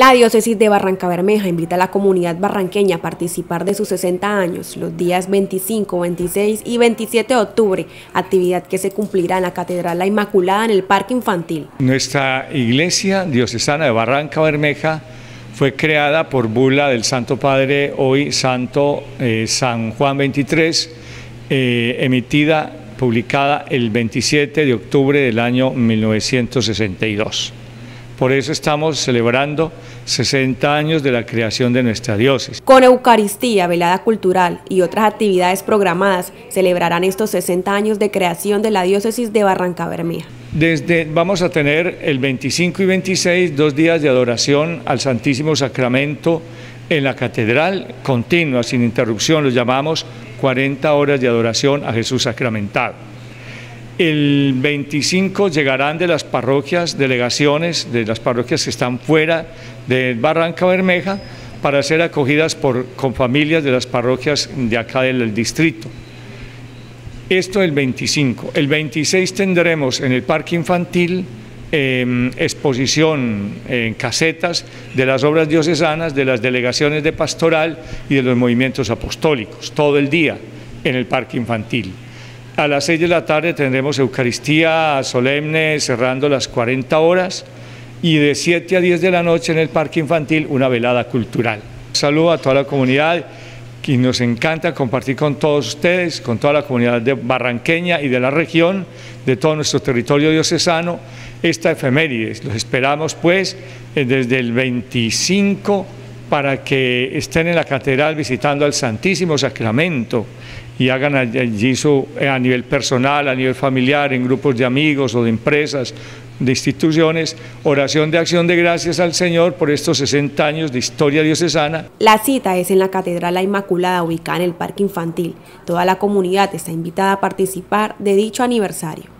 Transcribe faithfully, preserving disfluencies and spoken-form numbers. La diócesis de Barrancabermeja invita a la comunidad barranqueña a participar de sus sesenta años los días veinticinco, veintiséis y veintisiete de octubre, actividad que se cumplirá en la Catedral La Inmaculada en el Parque Infantil. Nuestra iglesia diocesana de Barrancabermeja fue creada por bula del Santo Padre, hoy Santo eh, San Juan veintitrés, eh, emitida, publicada el veintisiete de octubre del año mil novecientos sesenta y dos. Por eso estamos celebrando sesenta años de la creación de nuestra diócesis. Con Eucaristía, velada cultural y otras actividades programadas, celebrarán estos sesenta años de creación de la diócesis de Barrancabermeja. Desde, vamos a tener el veinticinco y veintiséis dos días de adoración al Santísimo Sacramento en la catedral, continua, sin interrupción, lo llamamos cuarenta horas de adoración a Jesús sacramentado. El veinticinco llegarán de las parroquias, delegaciones, de las parroquias que están fuera de Barrancabermeja para ser acogidas por, con familias de las parroquias de acá del distrito. Esto el veinticinco. El veintiséis tendremos en el Parque Infantil eh, exposición en casetas de las obras diocesanas, de las delegaciones de pastoral y de los movimientos apostólicos, todo el día en el Parque Infantil. A las seis de la tarde tendremos Eucaristía solemne cerrando las cuarenta horas y de siete a diez de la noche en el Parque Infantil una velada cultural. Saludo a toda la comunidad y nos encanta compartir con todos ustedes, con toda la comunidad de barranqueña y de la región, de todo nuestro territorio diocesano, esta efemérides. Los esperamos pues desde el veinticinco para que estén en la catedral visitando al Santísimo Sacramento y hagan allí su, a nivel personal, a nivel familiar, en grupos de amigos o de empresas, de instituciones, oración de acción de gracias al Señor por estos sesenta años de historia diocesana. La cita es en la Catedral La Inmaculada, ubicada en el Parque Infantil. Toda la comunidad está invitada a participar de dicho aniversario.